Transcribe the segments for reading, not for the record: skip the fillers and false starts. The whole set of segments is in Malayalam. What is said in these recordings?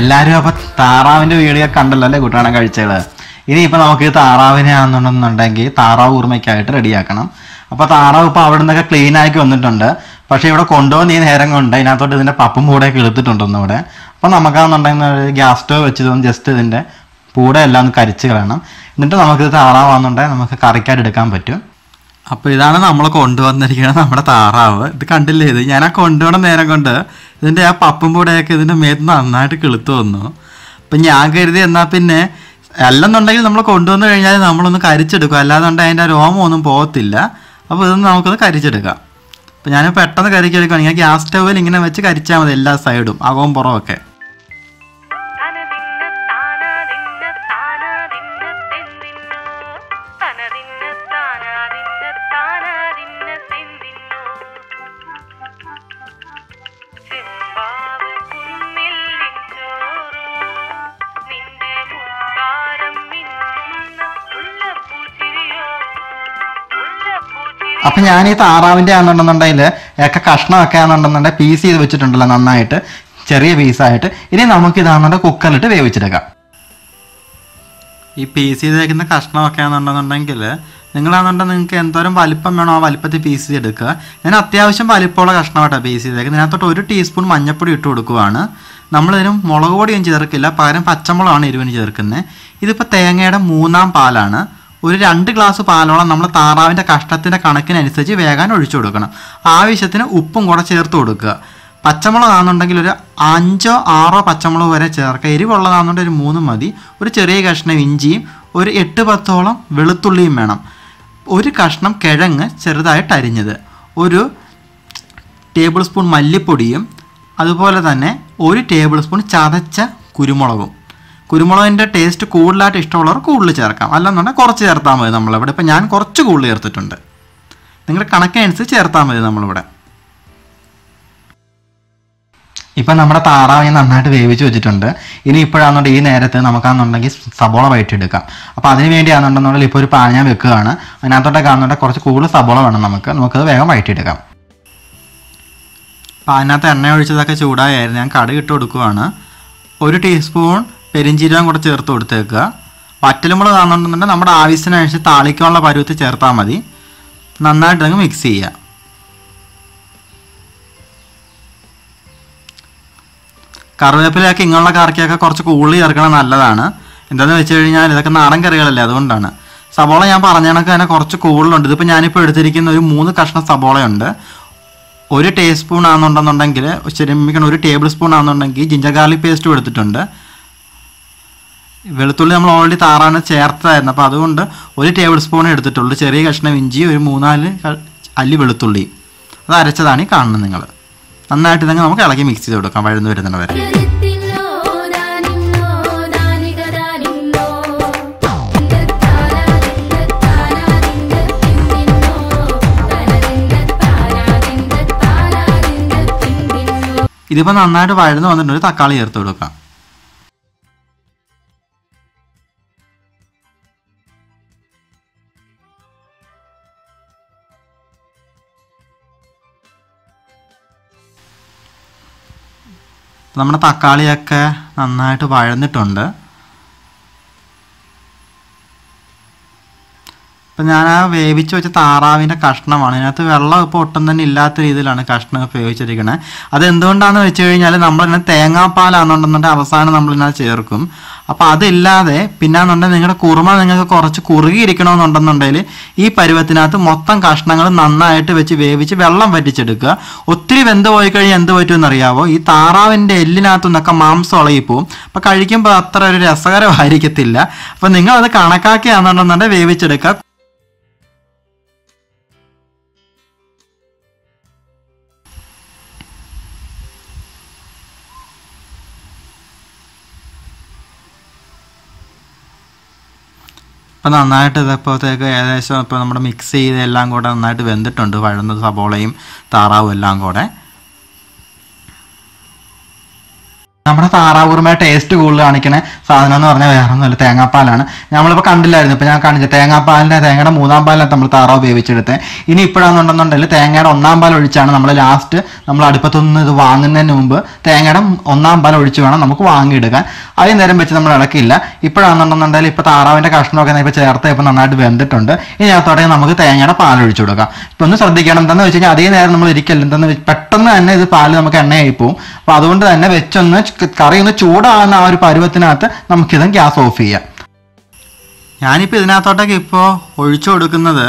എല്ലാവരും അപ്പോൾ താറാവിൻ്റെ വീഡിയോ കണ്ടല്ലോ അല്ലേ കൂട്ടാണ് കഴിച്ചത്. ഇനിയിപ്പോൾ നമുക്ക് താറാവിനെ ആണെന്നുണ്ടെന്നുണ്ടെങ്കിൽ താറാവ് ഊർമ്മയ്ക്കായിട്ട് റെഡിയാക്കണം. അപ്പോൾ താറാവ് ഇപ്പോൾ അവിടെ നിന്നൊക്കെ ക്ലീനാക്കി വന്നിട്ടുണ്ട്. പക്ഷേ ഇവിടെ കൊണ്ടുപോകുന്ന ഈ നേരം കൊണ്ട് ഇതിനകത്തോട്ട് ഇതിൻ്റെ പപ്പും കൂടെയൊക്കെ എടുത്തിട്ടുണ്ടെന്ന് ഇവിടെ. അപ്പോൾ നമുക്കാണെന്നുണ്ടെങ്കിൽ ഒരു ഗ്യാസ് സ്റ്റോവ് വെച്ചതൊന്ന് ജസ്റ്റ് ഇതിൻ്റെ കൂടെ എല്ലാം ഒന്ന് കരിച്ച് കളയണം. എന്നിട്ട് നമുക്കിത് താറാവാണെന്നുണ്ടെങ്കിൽ നമുക്ക് കറിക്കായിട്ട് എടുക്കാൻ പറ്റും. അപ്പോൾ ഇതാണ് നമ്മൾ കൊണ്ടുവന്നിരിക്കുന്നത് നമ്മുടെ താറാവ്. ഇത് കണ്ടില്ലേ, ഇത് ഞാൻ ആ കൊണ്ടുപോകണ നേരം കൊണ്ട് ഇതിൻ്റെ ആ പപ്പും കൂടെയൊക്കെ ഇതിൻ്റെ മേത്ത് നന്നായിട്ട് കിളുത്തു വന്നു. അപ്പം ഞാൻ കരുതി എന്നാൽ പിന്നെ അല്ലെന്നുണ്ടെങ്കിൽ നമ്മൾ കൊണ്ടുവന്നു കഴിഞ്ഞാൽ നമ്മളൊന്ന് കരിച്ചെടുക്കും, അല്ലാന്നുണ്ടെങ്കിൽ അതിൻ്റെ രോമം ഒന്നും പോകത്തില്ല. അപ്പോൾ ഇതൊന്നും നമുക്കൊന്ന് കരിച്ചെടുക്കാം. അപ്പോൾ ഞാൻ പെട്ടെന്ന് കരിച്ചെടുക്കുകയാണെങ്കിൽ ഗ്യാസ് സ്റ്റൗവിൽ ഇങ്ങനെ വെച്ച് കരിച്ചാൽ മതി, എല്ലാ സൈഡും അകവും പുറമൊക്കെ. അപ്പം ഞാൻ ഈ താറാവിൻ്റെ ആണെന്നുണ്ടെന്നുണ്ടെങ്കിൽ ഒക്കെ കഷ്ണമൊക്കെ ആണെന്നുണ്ടെന്നുണ്ടെങ്കിൽ പീസ് ചെയ്ത് വെച്ചിട്ടുണ്ടല്ലോ നന്നായിട്ട് ചെറിയ പീസായിട്ട്. ഇനി നമുക്കിതാണെന്നുണ്ടെങ്കിൽ കുക്കറിലിട്ട് വേവിച്ചെടുക്കാം. ഈ പീസ് ചെയ്ത് വയ്ക്കുന്ന കഷ്ണമൊക്കെ ആണെന്നുണ്ടെന്നുണ്ടെങ്കിൽ നിങ്ങളാണെന്നുണ്ടെങ്കിൽ നിങ്ങൾക്ക് എന്തോരം വലിപ്പം വേണോ ആ വലിപ്പത്തിൽ പീസ് ചെയ്തെടുക്കുക. ഞാൻ അത്യാവശ്യം വലിപ്പമുള്ള കഷ്ണമായിട്ടാണ് പീസ് ചെയ്തേക്കുന്നത്. ഇതിനകത്തോട്ട് 1 ടീസ്പൂൺ മഞ്ഞൾപ്പൊടി ഇട്ട് കൊടുക്കുകയാണ്. നമ്മളിതിന് മുളക് പൊടിയും ചേർക്കില്ല, പകരം പച്ചമുളകാണ് എരിവിന് ചേർക്കുന്നത്. ഇതിപ്പോൾ തേങ്ങയുടെ 3-ാം പാലാണ്. ഒരു 2 ഗ്ലാസ് പാലോളം നമ്മൾ താറാവിൻ്റെ കഷ്ണത്തിൻ്റെ കണക്കിനനുസരിച്ച് വേഗം ഒഴിച്ചു കൊടുക്കണം. ആവശ്യത്തിന് ഉപ്പും കൂടെ ചേർത്ത് കൊടുക്കുക. പച്ചമുളകാണെന്നുണ്ടെങ്കിൽ ഒരു 5-6 പച്ചമുളക് വരെ ചേർക്കുക. എരിവുള്ളതാണെന്നുണ്ടെങ്കിൽ ഒരു 3 മതി. ഒരു ചെറിയ കഷ്ണം ഇഞ്ചിയും ഒരു 8-10ഓളം വെളുത്തുള്ളിയും വേണം. ഒരു കഷ്ണം കിഴങ്ങ് ചെറുതായിട്ട് അരിഞ്ഞത്, 1 ടേബിൾ സ്പൂൺ മല്ലിപ്പൊടിയും അതുപോലെ തന്നെ 1 ടേബിൾ സ്പൂൺ ചതച്ച കുരുമുളകും. കുരുമുളകിൻ്റെ ടേസ്റ്റ് കൂടുതലായിട്ട് ഇഷ്ടമുള്ളവർ കൂടുതൽ ചേർക്കാം, അല്ലെന്നുണ്ടെങ്കിൽ കുറച്ച് ചേർത്താൽ മതി നമ്മളിവിടെ. ഇപ്പോൾ ഞാൻ കുറച്ച് കൂടുതൽ ചേർത്തിട്ടുണ്ട്, നിങ്ങളുടെ കണക്കനുസരിച്ച് ചേർത്താൽ മതി നമ്മളിവിടെ. ഇപ്പം നമ്മുടെ താറാവ് നന്നായിട്ട് വേവിച്ച് വെച്ചിട്ടുണ്ട്. ഇനി ഇപ്പോഴാണെന്നുണ്ടെങ്കിൽ ഈ നേരത്ത് നമുക്കാണെന്നുണ്ടെങ്കിൽ സബോള വഴറ്റിയെടുക്കാം. അപ്പോൾ അതിന് വേണ്ടിയാണെന്നുണ്ടെങ്കിൽ ഇപ്പോൾ ഒരു പാൻ ഞാൻ വെക്കുകയാണ്. അതിനകത്തോട്ടൊക്കെ ആണെന്നുണ്ടെങ്കിൽ കുറച്ച് കൂടുതൽ സബോള വേണം നമുക്ക്. നമുക്കത് വേഗം വഴറ്റിയെടുക്കാം. അപ്പോൾ അതിനകത്ത് എണ്ണ ഒഴിച്ചതൊക്കെ ചൂടായായിരുന്നു. ഞാൻ കടുക് ഇട്ട് കൊടുക്കുകയാണ്. 1 ടീസ്പൂൺ പെരിഞ്ചീരകം കൂടെ ചേർത്ത് കൊടുത്തേക്കുക. വറ്റലുമുളക് ആണെന്നുണ്ടെന്നുണ്ടെങ്കിൽ നമ്മുടെ ആവശ്യത്തിനനുസരിച്ച് താളിക്കാനുള്ള പരുവത്തിൽ ചേർത്താൽ മതി. നന്നായിട്ട് അങ്ങ് മിക്സ് ചെയ്യുക. കറിവേപ്പിലയൊക്കെ ഇങ്ങനെയുള്ള കറിക്കൊക്കെ കുറച്ച് കൂടുതൽ ചേർക്കണം, നല്ലതാണ്. എന്താണെന്ന് വെച്ച് കഴിഞ്ഞാൽ ഇതൊക്കെ നാടൻ കറികളല്ലേ, അതുകൊണ്ടാണ്. സബോള ഞാൻ പറഞ്ഞ കണക്ക് തന്നെ കുറച്ച് കൂടുതലുണ്ട്. ഇതിപ്പോൾ ഞാനിപ്പോൾ എടുത്തിരിക്കുന്ന ഒരു 3 കഷ്ണം സബോളയുണ്ട്. 1 ടീസ്പൂൺ ആണെന്നുണ്ടെന്നുണ്ടെങ്കിൽ ക്ഷമിക്കണം 1 ടേബിൾ സ്പൂൺ ആണെന്നുണ്ടെങ്കിൽ ജിഞ്ചർ ഗാർലിക് പേസ്റ്റും എടുത്തിട്ടുണ്ട്. വെളുത്തുള്ളി നമ്മൾ ഓൾറെഡി താറാവിന് ചേർത്തായിരുന്നു, അപ്പോൾ അതുകൊണ്ട് 1 ടേബിൾ സ്പൂൺ എടുത്തിട്ടുള്ളൂ. ചെറിയ കഷ്ണം ഇഞ്ചി, ഒരു 3-4 അല്ലി വെളുത്തുള്ളി, അത് അരച്ചതാണ് ഈ കാണുന്നത്. നിങ്ങൾ നന്നായിട്ട് ഇതങ്ങ് നമുക്ക് ഇളക്കി മിക്സ് ചെയ്ത് കൊടുക്കാം വഴന്നു വരുന്നത് വരെ. ഇതിപ്പോൾ നന്നായിട്ട് വഴന്നു വന്നിട്ട് ഒരു തക്കാളി ചേർത്ത് കൊടുക്കാം. നമ്മുടെ തക്കാളിയൊക്കെ നന്നായിട്ട് വഴന്നിട്ടുണ്ട്. ഇപ്പം ഞാൻ ആ വേവിച്ച് വെച്ച താറാവിൻ്റെ കഷ്ണമാണ്. ഇതിനകത്ത് വെള്ളം ഇപ്പോൾ ഒട്ടും തന്നെ ഇല്ലാത്ത രീതിയിലാണ് കഷ്ണം ഉപയോഗിച്ചിരിക്കുന്നത്. അതെന്തുകൊണ്ടാണെന്ന് വെച്ച് കഴിഞ്ഞാൽ നമ്മളിങ്ങനെ തേങ്ങാപ്പാലാണെന്നുണ്ടെന്നുണ്ടെങ്കിൽ അവസാനം നമ്മളിതിനകത്ത് ചേർക്കും. അപ്പോൾ അതില്ലാതെ പിന്നാണെന്നുണ്ടെങ്കിൽ നിങ്ങളുടെ കുറുമ നിങ്ങൾക്ക് കുറച്ച് കുറുകിയിരിക്കണമെന്നുണ്ടെന്നുണ്ടെങ്കിൽ ഈ പരുവത്തിനകത്ത് മൊത്തം കഷ്ണങ്ങൾ നന്നായിട്ട് വെച്ച് വേവിച്ച് വെള്ളം വറ്റിച്ചെടുക്കുക. ഒത്തിരി വെന്ത് പോയി കഴിഞ്ഞാൽ എന്ത് പറ്റുമെന്നറിയാമോ, ഈ താറാവിൻ്റെ എല്ലിനകത്തു നിന്നൊക്കെ മാംസം ഉളയിപ്പോവും. അപ്പോൾ കഴിക്കുമ്പോൾ അത്ര ഒരു രസകരമായിരിക്കത്തില്ല. അപ്പോൾ നിങ്ങളത് കണക്കാക്കിയാണെന്നുണ്ടെന്നുണ്ടെങ്കിൽ വേവിച്ചെടുക്കുക. അപ്പോൾ നന്നായിട്ട് ഇതപ്പോഴത്തേക്ക് ഏകദേശം ഇപ്പോൾ നമ്മുടെ മിക്സ് ചെയ്ത് എല്ലാം കൂടെ നന്നായിട്ട് വെന്തിട്ടുണ്ട്, വഴന്ന സബോളയും താറാവും എല്ലാം കൂടെ. നമ്മുടെ താറാവുറുമ ടേസ്റ്റ് കൂടുതൽ കാണിക്കുന്ന സാധനം എന്ന് പറഞ്ഞാൽ വേറെ ഒന്നുമല്ല, തേങ്ങാപ്പാലാണ്. നമ്മളിപ്പോൾ കണ്ടില്ലായിരുന്നു, ഇപ്പോൾ ഞാൻ കാണിച്ചത് തേങ്ങാപ്പാലിൻ്റെ തേങ്ങയുടെ മൂന്നാം പാലിലാണ് നമ്മൾ താറാവ് ഉപയോഗിച്ചെടുത്ത്. ഇനി ഇപ്പോഴാണെന്നുണ്ടെന്നുണ്ടെങ്കിൽ തേങ്ങയുടെ ഒന്നാം പാൽ ഒഴിച്ചാണ് നമ്മൾ ലാസ്റ്റ് നമ്മൾ അടുപ്പത്തുനിന്ന് ഇത് വാങ്ങുന്നതിന് മുമ്പ് തേങ്ങയുടെ ഒന്നാം പാൽ ഒഴിച്ച് വേണം നമുക്ക് വാങ്ങിയെടുക്കാൻ. അതിന് നേരം വെച്ച് നമ്മൾ ഇളക്കില്ല. ഇപ്പോഴാണെന്നുണ്ടെന്നുണ്ടെങ്കിൽ ഇപ്പോൾ താറാവിൻ്റെ കഷ്ണമൊക്കെ ഇപ്പോൾ ചേർത്ത് ഇപ്പോൾ നന്നായിട്ട് വെന്തിട്ടുണ്ട്. ഇനി അതോടെ നമുക്ക് തേങ്ങയുടെ പാൽ ഒഴിച്ചു കൊടുക്കാം. ഇപ്പോൾ ഒന്ന് ശ്രദ്ധിക്കണം, എന്താണെന്ന് വെച്ച് കഴിഞ്ഞാൽ അതേ നേരം നമ്മൾ ഇരിക്കല്ല, എന്താണെന്ന് പെട്ടെന്ന് തന്നെ ഇത് പാല് നമുക്ക് എണ്ണയായി പോവും. അപ്പോൾ അതുകൊണ്ട് തന്നെ വെച്ചൊന്ന് കറി ഒന്ന് ചൂടാകുന്ന ആ ഒരു പരുവത്തിനകത്ത് നമുക്കിത് ഗ്യാസ് ഓഫ് ചെയ്യാം. ഞാനിപ്പോൾ ഇതിനകത്തോട്ടൊക്കെ ഇപ്പോൾ ഒഴിച്ചു കൊടുക്കുന്നത്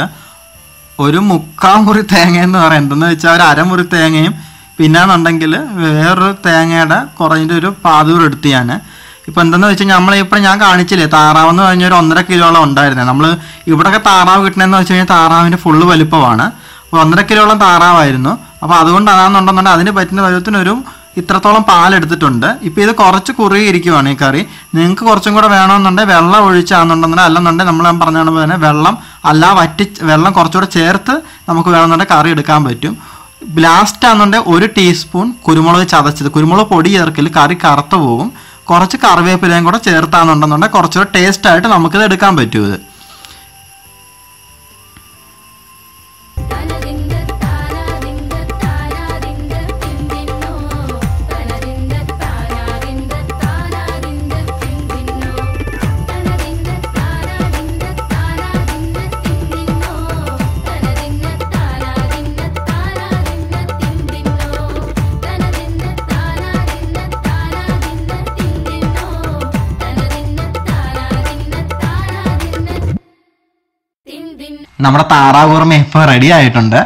ഒരു മുക്കാൽ മുറി തേങ്ങ എന്ന് പറയാം. എന്തെന്ന് വെച്ചാൽ ഒരു അരമുറി തേങ്ങയും പിന്നാണെന്നുണ്ടെങ്കിൽ വേറൊരു തേങ്ങയുടെ കുറഞ്ഞ ഒരു പാതൂർ എടുത്ത് ഞാൻ ഇപ്പോൾ എന്തെന്ന് വെച്ച് കഴിഞ്ഞാൽ നമ്മളിപ്പോൾ ഞാൻ കാണിച്ചില്ലേ താറാവെന്ന് പറഞ്ഞൊരു 1.5 കിലോളം ഉണ്ടായിരുന്നത്. നമ്മൾ ഇവിടെയൊക്കെ താറാവ് കിട്ടണമെന്ന് വെച്ച് കഴിഞ്ഞാൽ താറാവിൻ്റെ ഫുള്ള് വലിപ്പമാണ്. അപ്പോൾ 1.5 കിലോളം താറാവായിരുന്നു. അപ്പോൾ അതുകൊണ്ടാണെന്നുണ്ടെന്നുണ്ടെങ്കിൽ അതിന് പറ്റുന്ന പരുവത്തിനൊരു ഇത്രത്തോളം പാലെടുത്തിട്ടുണ്ട്. ഇപ്പോൾ ഇത് കുറച്ച് കുറുകിയിരിക്കുവാണ് ഈ കറി. നിങ്ങൾക്ക് കുറച്ചും കൂടെ വേണമെന്നുണ്ടെങ്കിൽ വെള്ളം ഒഴിച്ചാണെന്നുണ്ടെങ്കിൽ, അല്ലെന്നുണ്ടെങ്കിൽ നമ്മൾ പറഞ്ഞാൽ തന്നെ വെള്ളം വെള്ളം കുറച്ചുകൂടെ ചേർത്ത് നമുക്ക് വേണമെന്നുണ്ടെങ്കിൽ കറി എടുക്കാൻ പറ്റും. ലാസ്റ്റ് ആണെന്നുണ്ടെങ്കിൽ 1 ടീസ്പൂൺ കുരുമുളക് ചതച്ചത്, കുരുമുളക് പൊടി ചേർക്കൽ കറി കറുത്ത് പോകും. കുറച്ച് കറിവേപ്പിലയും കൂടെ ചേർത്താണെന്നുണ്ടെന്നുണ്ടെങ്കിൽ കുറച്ചുകൂടെ ടേസ്റ്റായിട്ട് നമുക്കിത് എടുക്കാൻ പറ്റും. ഇത് നമ്മുടെ താറാവ് കുറുമ ഇപ്പോൾ റെഡി ആയിട്ടുണ്ട്.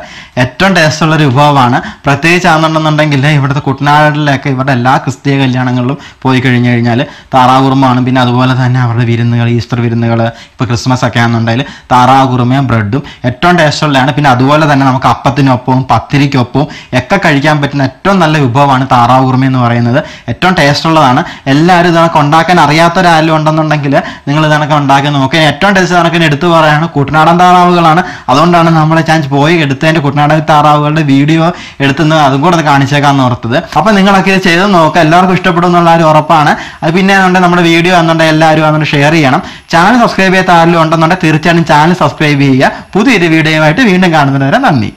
ഏറ്റവും ടേസ്റ്റുള്ളൊരു വിഭവമാണ്. പ്രത്യേകിച്ച് ആണെന്നുണ്ടെന്നുണ്ടെങ്കിൽ ഇവിടുത്തെ കുട്ടനാടിലൊക്കെ ഇവരുടെ എല്ലാ ക്രിസ്തീയ കല്യാണങ്ങളിലും പോയി കഴിഞ്ഞു കഴിഞ്ഞാൽ താറാവ് കുറുമയാണ്. പിന്നെ അതുപോലെ തന്നെ അവരുടെ വിരുന്നുകൾ, ഈസ്റ്റർ വിരുന്നുകൾ, ഇപ്പോൾ ക്രിസ്മസ് ഒക്കെ ആണെന്നുണ്ടെങ്കിൽ താറാവ് കുറുമയും ബ്രെഡും ഏറ്റവും ടേസ്റ്റുള്ളതാണ്. പിന്നെ അതുപോലെ തന്നെ നമുക്ക് അപ്പത്തിനൊപ്പവും പത്തിരിക്കൊപ്പവും ഒക്കെ കഴിക്കാൻ പറ്റുന്ന ഏറ്റവും നല്ല വിഭവമാണ് താറാവ് കുറുമ എന്ന് പറയുന്നത്. ഏറ്റവും ടേസ്റ്റുള്ളതാണ്. എല്ലാവരും ഇതൊക്കെ ഉണ്ടാക്കാൻ അറിയാത്തൊരാരും ഉണ്ടെന്നുണ്ടെങ്കിൽ നിങ്ങൾ ഇതൊക്കെ ഉണ്ടാക്കി നോക്കി. ഏറ്റവും ടേസ്റ്റ് കണക്കിന് എടുത്തു പറയുകയാണ് കുട്ടനാടൻ താറാവുകളാണ്. അതുകൊണ്ടാണ് നമ്മൾ ചാൻസ് പോയി എടുത്തതിൻ്റെ നാടക താറാവുകളുടെ വീഡിയോ എടുത്തുനിന്ന് അതും കൂടെ അത് കാണിച്ചേക്കാന്ന് ഓർത്തത്. അപ്പോൾ നിങ്ങളൊക്കെ ഇത് ചെയ്ത് നോക്കുക. എല്ലാവർക്കും ഇഷ്ടപ്പെടും എന്നുള്ള ഒരു ഉറപ്പാണ്. അത് പിന്നെ എന്നുണ്ടെങ്കിൽ നമ്മുടെ വീഡിയോ എന്നുണ്ടെങ്കിൽ എല്ലാവരും അതുകൊണ്ട് ഷെയർ ചെയ്യണം. ചാനൽ സബ്സ്ക്രൈബ് ചെയ്യാത്ത ആരെങ്കിലും ഉണ്ടെന്നുണ്ടെങ്കിൽ തീർച്ചയായിട്ടും ചാനൽ സബ്സ്ക്രൈബ് ചെയ്യുക. പുതിയൊരു വീഡിയോയുമായിട്ട് വീണ്ടും കാണുന്നവരെ നന്ദി.